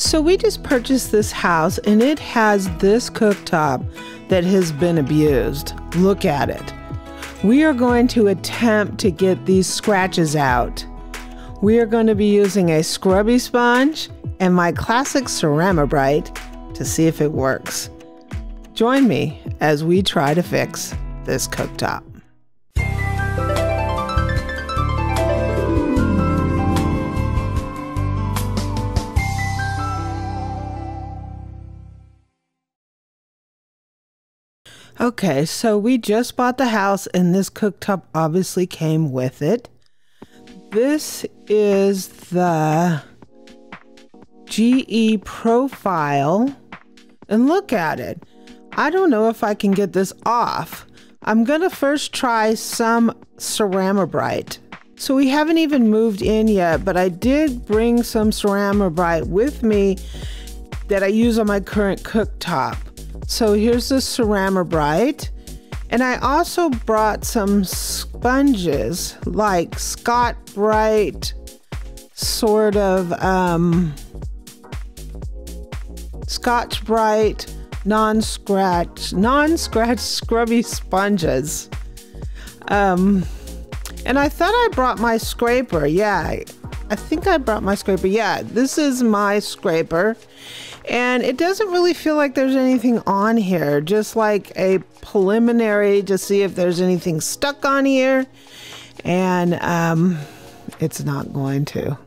So we just purchased this house and it has this cooktop that has been abused. Look at it. We are going to attempt to get these scratches out. We are going to be using a scrubby sponge and my classic Cerama Bryte to see if it works. Join me as we try to fix this cooktop. Okay, so we just bought the house and this cooktop obviously came with it. This is the GE Profile, and look at it. I don't know if I can get this off. I'm gonna first try some Cerama Bryte. So we haven't even moved in yet, but I did bring some Cerama Bryte with me that I use on my current cooktop. So here's the Cerama Bryte, and I also brought some sponges like Scotch-Brite, sort of Scotch-Brite non-scratch scrubby sponges. And I thought I brought my scraper. Yeah, I think I brought my scraper. Yeah, this is my scraper. And it doesn't really feel like there's anything on here, just like a preliminary to see if there's anything stuck on here. And it's not going to.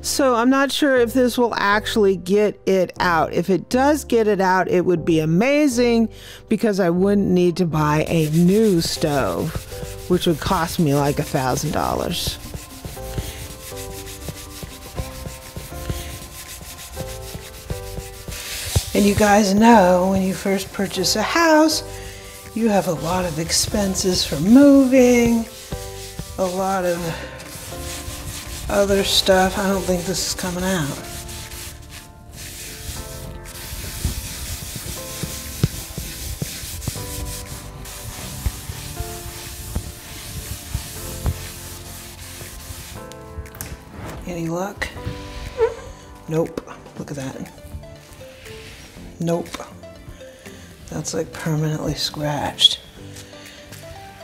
So I'm not sure if this will actually get it out. If it does get it out, it would be amazing because I wouldn't need to buy a new stove, which would cost me like $1,000. And you guys know when you first purchase a house, you have a lot of expenses for moving, a lot of other stuff. I don't think this is coming out. Any luck? Nope. Look at that. Nope. That's like permanently scratched.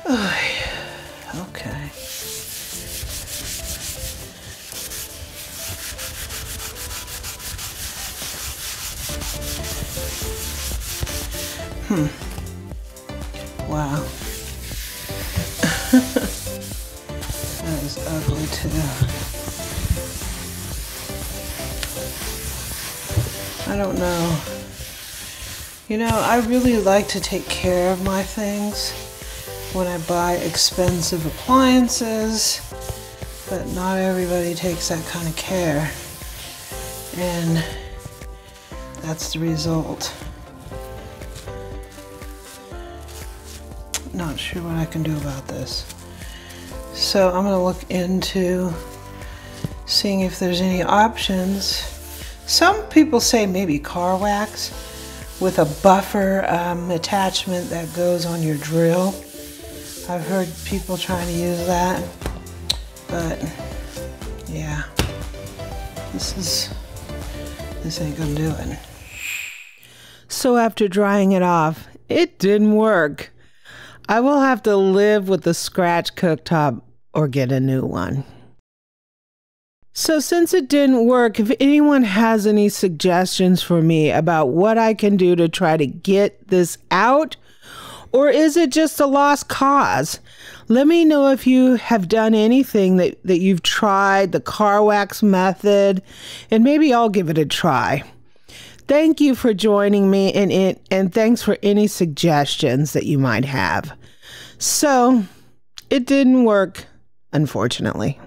Oh, yeah. Okay. Wow. That is ugly too. I don't know. You know, I really like to take care of my things when I buy expensive appliances, but not everybody takes that kind of care, and that's the result. Not sure what I can do about this. So I'm gonna look into seeing if there's any options. Some people say maybe car wax with a buffer attachment that goes on your drill. I've heard people trying to use that, but yeah, this ain't gonna do it. So after drying it off, it didn't work. I will have to live with the scratch cooktop or get a new one. So since it didn't work, if anyone has any suggestions for me about what I can do to try to get this out, or is it just a lost cause? Let me know if you have done anything that you've tried, the car wax method, and maybe I'll give it a try. Thank you for joining me, and thanks for any suggestions that you might have. So it didn't work, unfortunately.